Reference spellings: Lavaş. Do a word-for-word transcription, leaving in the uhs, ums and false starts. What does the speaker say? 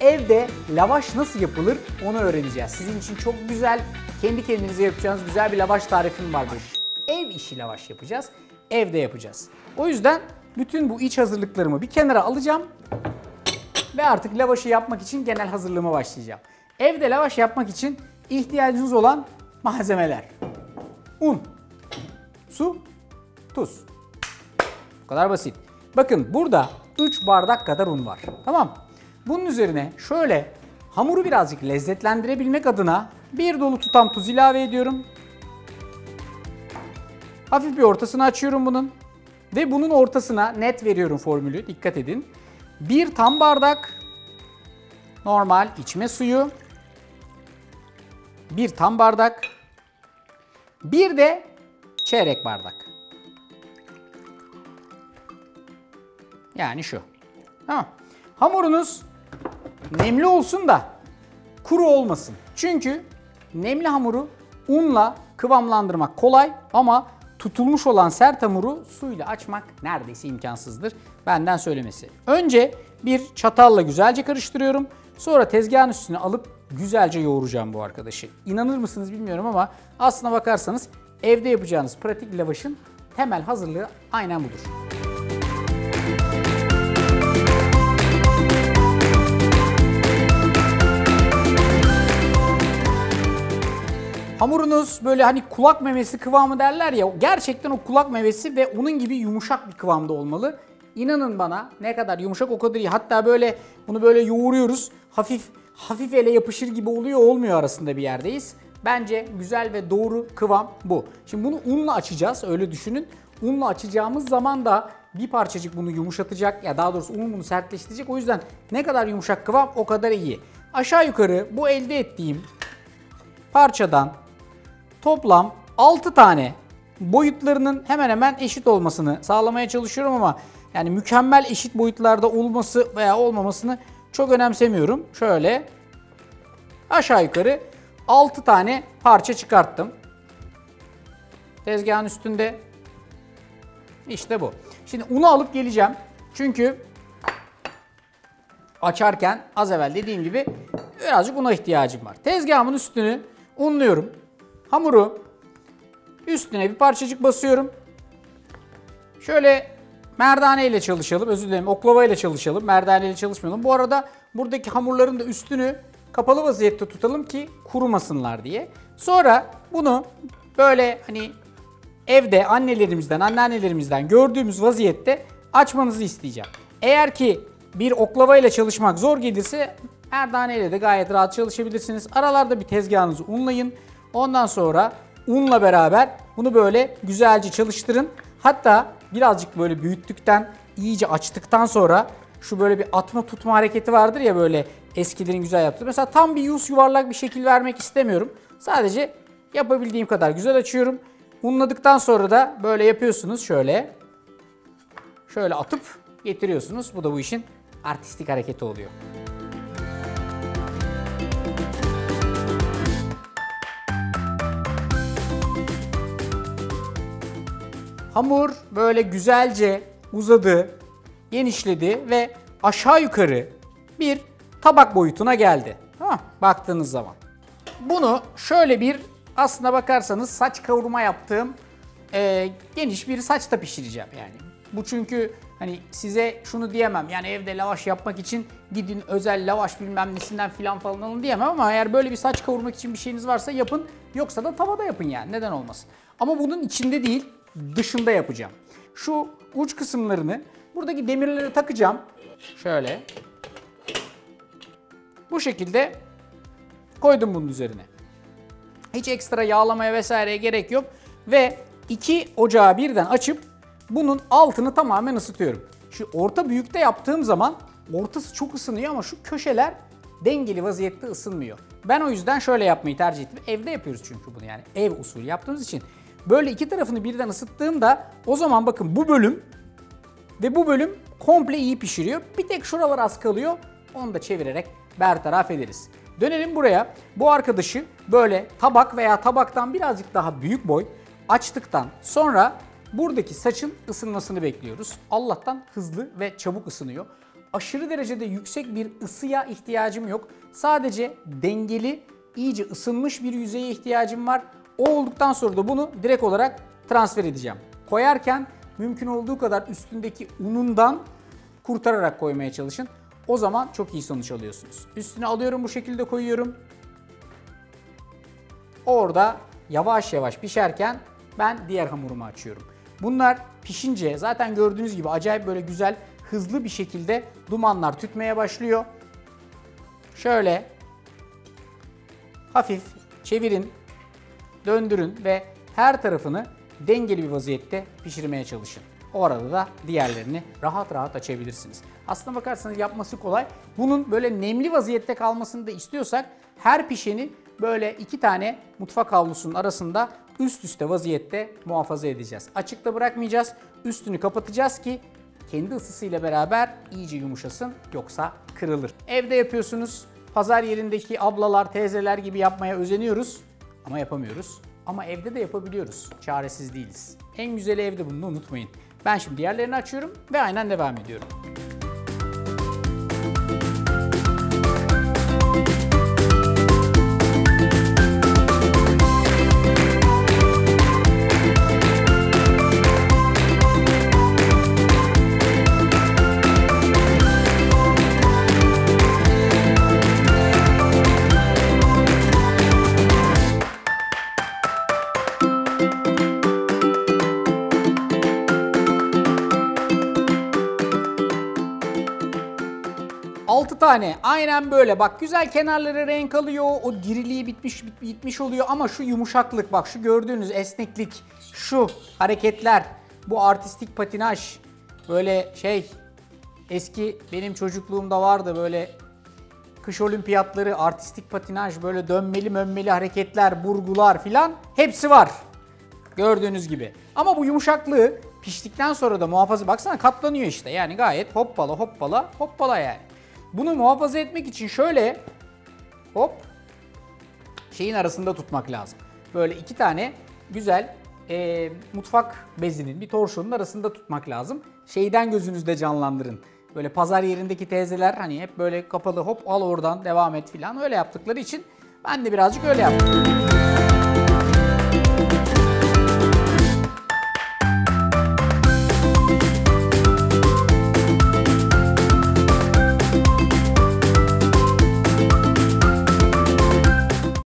Evde lavaş nasıl yapılır onu öğreneceğiz. Sizin için çok güzel, kendi kendinize yapacağınız güzel bir lavaş tarifim vardır. Ev işi lavaş yapacağız, evde yapacağız. O yüzden bütün bu iç hazırlıklarımı bir kenara alacağım ve artık lavaşı yapmak için genel hazırlığıma başlayacağım. Evde lavaş yapmak için ihtiyacınız olan malzemeler: un, su, tuz. Bu kadar basit. Bakın burada üç bardak kadar un var. Tamam. Bunun üzerine şöyle hamuru birazcık lezzetlendirebilmek adına bir dolu tutam tuz ilave ediyorum. Hafif bir ortasını açıyorum bunun. Ve bunun ortasına net veriyorum formülü. Dikkat edin. Bir tam bardak normal içme suyu. Bir tam bardak. Bir de çeyrek bardak. Yani şu. Tamam. Hamurunuz nemli olsun da kuru olmasın. Çünkü nemli hamuru unla kıvamlandırmak kolay ama tutulmuş olan sert hamuru suyla açmak neredeyse imkansızdır. Benden söylemesi. Önce bir çatalla güzelce karıştırıyorum. Sonra tezgahın üstüne alıp güzelce yoğuracağım bu arkadaşı. İnanır mısınız bilmiyorum ama aslına bakarsanız evde yapacağınız pratik lavaşın temel hazırlığı aynen budur. Hamurunuz böyle hani kulak memesi kıvamı derler ya, gerçekten o kulak memesi ve onun gibi yumuşak bir kıvamda olmalı. İnanın bana, ne kadar yumuşak o kadar iyi. Hatta böyle bunu böyle yoğuruyoruz, hafif hafif ele yapışır gibi oluyor, olmuyor, arasında bir yerdeyiz. Bence güzel ve doğru kıvam bu. Şimdi bunu unla açacağız, öyle düşünün. Unla açacağımız zaman da bir parçacık bunu yumuşatacak, ya daha doğrusu un bunu sertleştirecek. O yüzden ne kadar yumuşak kıvam o kadar iyi. Aşağı yukarı bu elde ettiğim parçadan toplam altı tane boyutlarının hemen hemen eşit olmasını sağlamaya çalışıyorum ama yani mükemmel eşit boyutlarda olması veya olmamasını çok önemsemiyorum. Şöyle aşağı yukarı altı tane parça çıkarttım. Tezgahın üstünde. İşte bu. Şimdi unu alıp geleceğim. Çünkü açarken az evvel dediğim gibi birazcık una ihtiyacım var. Tezgahımın üstünü unluyorum. Hamuru üstüne bir parçacık basıyorum. Şöyle merdane ile çalışalım. Özür dilerim, oklava ile çalışalım. Merdane ile çalışmayalım. Bu arada buradaki hamurların da üstünü kapalı vaziyette tutalım ki kurumasınlar diye. Sonra bunu böyle hani evde annelerimizden, anneannelerimizden gördüğümüz vaziyette açmanızı isteyeceğim. Eğer ki bir oklava ile çalışmak zor gelirse merdane ile de gayet rahat çalışabilirsiniz. Aralarda bir tezgahınızı unlayın. Ondan sonra unla beraber bunu böyle güzelce çalıştırın. Hatta birazcık böyle büyüttükten, iyice açtıktan sonra şu böyle bir atma tutma hareketi vardır ya, böyle eskilerin güzel yaptığı. Mesela tam bir yüz yuvarlak bir şekil vermek istemiyorum. Sadece yapabildiğim kadar güzel açıyorum. Unladıktan sonra da böyle yapıyorsunuz, şöyle. Şöyle atıp getiriyorsunuz. Bu da bu işin artistik hareketi oluyor. Hamur böyle güzelce uzadı, genişledi ve aşağı yukarı bir tabak boyutuna geldi. Ha, baktığınız zaman. Bunu şöyle bir, aslına bakarsanız saç kavurma yaptığım e, geniş bir saçta pişireceğim yani. Bu çünkü hani size şunu diyemem yani, evde lavaş yapmak için gidin özel lavaş bilmem nesinden filan falan alın diyemem ama eğer böyle bir saç kavurmak için bir şeyiniz varsa yapın, yoksa da tavada yapın yani, neden olmasın. Ama bunun içinde değil, dışında yapacağım. Şu uç kısımlarını buradaki demirlere takacağım. Şöyle. Bu şekilde koydum bunun üzerine. Hiç ekstra yağlamaya vesaireye gerek yok. Ve iki ocağı birden açıp bunun altını tamamen ısıtıyorum. Şu orta büyükte yaptığım zaman ortası çok ısınıyor ama şu köşeler dengeli vaziyette ısınmıyor. Ben o yüzden şöyle yapmayı tercih ettim. Evde yapıyoruz çünkü bunu yani. Ev usulü yaptığımız için. Böyle iki tarafını birden ısıttığımda o zaman bakın bu bölüm ve bu bölüm komple iyi pişiriyor. Bir tek şuralar az kalıyor. Onu da çevirerek bertaraf ederiz. Dönelim buraya. Bu arkadaşı böyle tabak veya tabaktan birazcık daha büyük boy açtıktan sonra buradaki saçın ısınmasını bekliyoruz. Allah'tan hızlı ve çabuk ısınıyor. aşırı derecede yüksek bir ısıya ihtiyacım yok. Sadece dengeli, iyice ısınmış bir yüzeye ihtiyacım var. O olduktan sonra da bunu direkt olarak transfer edeceğim. Koyarken mümkün olduğu kadar üstündeki unundan kurtararak koymaya çalışın. O zaman çok iyi sonuç alıyorsunuz. Üstüne alıyorum, bu şekilde koyuyorum. Orada yavaş yavaş pişerken ben diğer hamurumu açıyorum. Bunlar pişince zaten gördüğünüz gibi acayip böyle güzel, hızlı bir şekilde dumanlar tütmeye başlıyor. Şöyle hafif çevirin, döndürün ve her tarafını dengeli bir vaziyette pişirmeye çalışın. O arada da diğerlerini rahat rahat açabilirsiniz. Aslına bakarsanız yapması kolay. Bunun böyle nemli vaziyette kalmasını da istiyorsak her pişeni böyle iki tane mutfak havlusunun arasında üst üste vaziyette muhafaza edeceğiz. Açıkta bırakmayacağız. Üstünü kapatacağız ki kendi ısısıyla beraber iyice yumuşasın, yoksa kırılır. Evde yapıyorsunuz. Pazar yerindeki ablalar, teyzeler gibi yapmaya özeniyoruz ama yapamıyoruz. Ama evde de yapabiliyoruz. Çaresiz değiliz. En güzeli evde, bunu unutmayın. Ben şimdi diğerlerini açıyorum ve aynen devam ediyorum. altı tane aynen böyle, bak güzel kenarları renk alıyor, o diriliği bitmiş bit, bitmiş oluyor ama şu yumuşaklık, bak şu gördüğünüz esneklik, şu hareketler, bu artistik patinaj, böyle şey, eski benim çocukluğumda vardı böyle kış olimpiyatları, artistik patinaj, böyle dönmeli mönmeli hareketler, burgular filan, hepsi var gördüğünüz gibi. Ama bu yumuşaklığı piştikten sonra da muhafaza, baksana katlanıyor işte, yani gayet hoppala hoppala hoppala yani. Bunu muhafaza etmek için şöyle hop şeyin arasında tutmak lazım. Böyle iki tane güzel e, mutfak bezinin bir torşonun arasında tutmak lazım. Şeyden gözünüzde canlandırın. Böyle pazar yerindeki teyzeler hani hep böyle kapalı, hop al oradan devam et filan, öyle yaptıkları için ben de birazcık öyle yaptım.